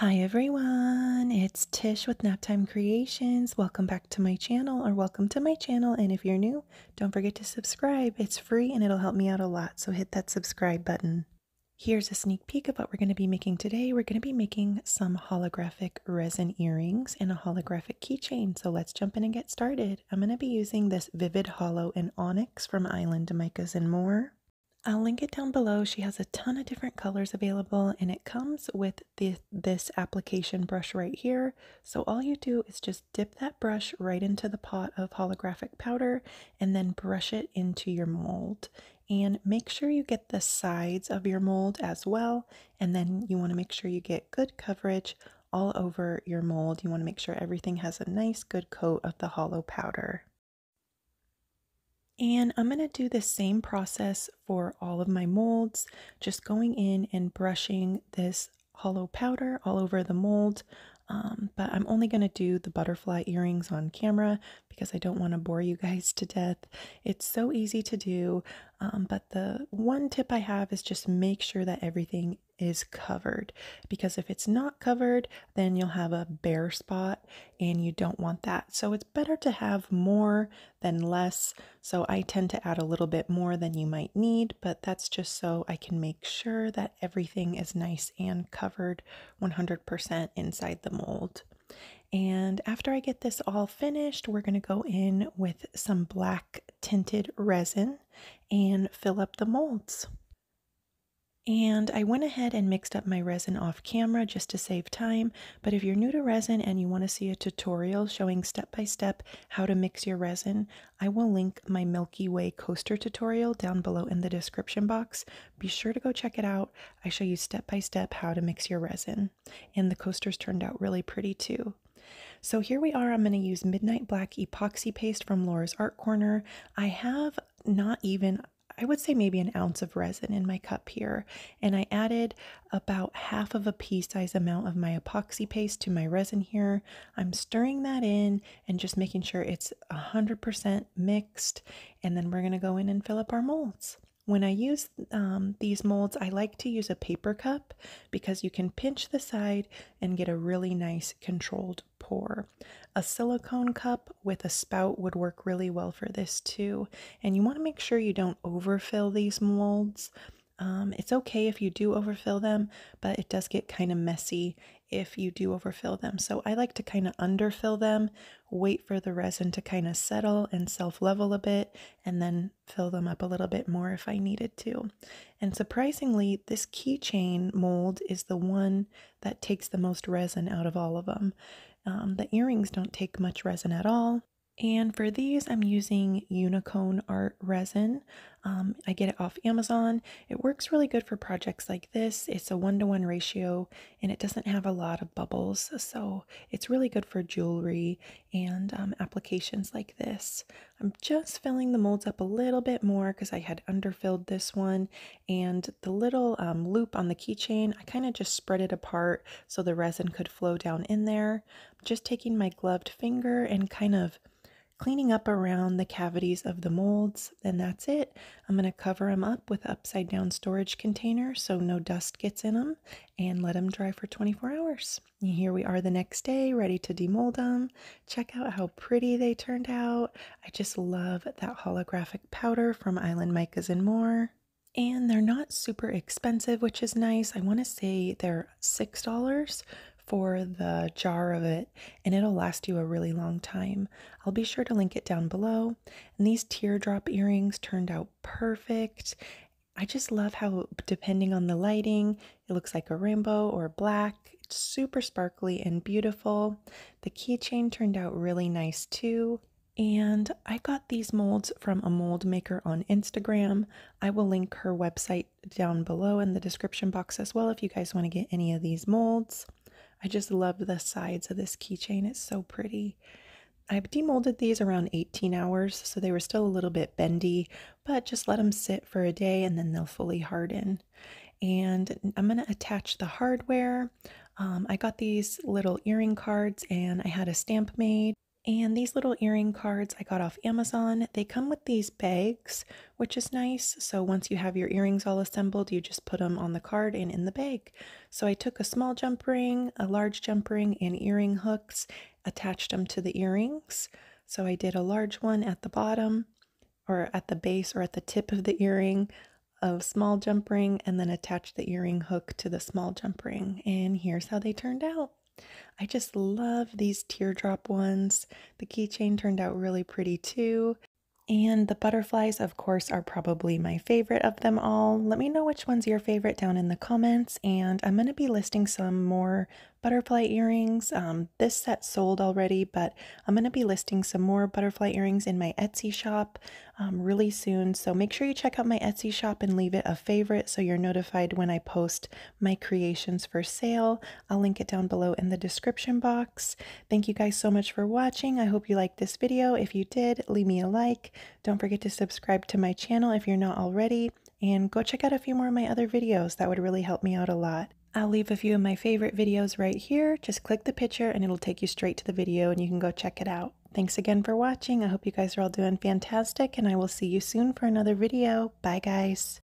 Hi everyone, it's Tish with Naptime Creations. Welcome back to my channel, or welcome to my channel, and if you're new, don't forget to subscribe. It's free and it'll help me out a lot, so hit that subscribe button. Here's a sneak peek of what we're going to be making today. We're going to be making some holographic resin earrings and a holographic keychain, so let's jump in and get started. I'm going to be using this Vivid Holo and Onyx from Island Micas and More. I'll link it down below. She has a ton of different colors available, and it comes with this application brush right here. So all you do is just dip that brush right into the pot of holographic powder and then brush it into your mold. And make sure you get the sides of your mold as well, and then you want to make sure you get good coverage all over your mold. You want to make sure everything has a nice good coat of the holo powder. And I'm going to do the same process for all of my molds, just going in and brushing this holo powder all over the mold, but I'm only going to do the butterfly earrings on camera because I don't want to bore you guys to death. It's so easy to do, but the one tip I have is just make sure that everything is covered, because if it's not covered, then you'll have a bare spot and you don't want that. So it's better to have more than less. So I tend to add a little bit more than you might need, but that's just so I can make sure that everything is nice and covered 100% inside the mold. And after I get this all finished, we're going to go in with some black tinted resin and fill up the molds. And I went ahead and mixed up my resin off camera just to save time, but if you're new to resin and you want to see a tutorial showing step by step how to mix your resin, I will link my Milky Way coaster tutorial down below in the description box. Be sure to go check it out. I show you step by step how to mix your resin, and the coasters turned out really pretty too. So here we are. I'm going to use Midnight Black epoxy paste from Laura's Art Corner. I have not even, I would say maybe an ounce of resin in my cup here, and I added about half of a pea size amount of my epoxy paste to my resin here. I'm stirring that in and just making sure it's 100% mixed, and then we're going to go in and fill up our molds. When I use these molds, I like to use a paper cup because you can pinch the side and get a really nice controlled pour. A silicone cup with a spout would work really well for this too. And you want to make sure you don't overfill these molds. It's okay if you do overfill them, but it does get kind of messy if you do overfill them. So I like to kind of underfill them, wait for the resin to kind of settle and self-level a bit, and then fill them up a little bit more if I needed to. And surprisingly, this keychain mold is the one that takes the most resin out of all of them. The earrings don't take much resin at all. And for these, I'm using Unicone Art Resin. I get it off Amazon. It works really good for projects like this. It's a 1:1 ratio, and it doesn't have a lot of bubbles, so it's really good for jewelry and applications like this. I'm just filling the molds up a little bit more because I had underfilled this one, and the little loop on the keychain, I kind of just spread it apart so the resin could flow down in there. I'm just taking my gloved finger and kind of cleaning up around the cavities of the molds, and that's it. I'm going to cover them up with an upside down storage container so no dust gets in them, and let them dry for 24 hours. And here we are the next day, ready to demold them. Check out how pretty they turned out. I just love that holographic powder from Island Micas and More. And they're not super expensive, which is nice. I want to say they're $6 for the jar of it, and it'll last you a really long time. I'll be sure to link it down below. And these teardrop earrings turned out perfect. I just love how, depending on the lighting, it looks like a rainbow or black. It's super sparkly and beautiful. The keychain turned out really nice too. And I got these molds from a mold maker on Instagram. I will link her website down below in the description box as well if you guys want to get any of these molds. I just love the sides of this keychain. It's so pretty. I've demolded these around 18 hours, so they were still a little bit bendy, but just let them sit for a day and then they'll fully harden. And I'm going to attach the hardware. I got these little earring cards and I had a stamp made. And these little earring cards I got off Amazon. They come with these bags, which is nice. So once you have your earrings all assembled, you just put them on the card and in the bag. So I took a small jump ring, a large jump ring, and earring hooks, attached them to the earrings. So I did a large one at the bottom, or at the base, or at the tip of the earring, a small jump ring, and then attached the earring hook to the small jump ring. And here's how they turned out. I just love these teardrop ones. The keychain turned out really pretty too. And the butterflies, of course, are probably my favorite of them all. Let me know which one's your favorite down in the comments, and I'm going to be listing some more butterfly earrings. This set sold already, but I'm going to be listing some more butterfly earrings in my Etsy shop really soon. So make sure you check out my Etsy shop and leave it a favorite so you're notified when I post my creations for sale. I'll link it down below in the description box. Thank you guys so much for watching. I hope you liked this video. If you did, leave me a like. Don't forget to subscribe to my channel if you're not already, and go check out a few more of my other videos. That would really help me out a lot. I'll leave a few of my favorite videos right here. Just click the picture and it'll take you straight to the video and you can go check it out. Thanks again for watching. I hope you guys are all doing fantastic, and I will see you soon for another video. Bye guys.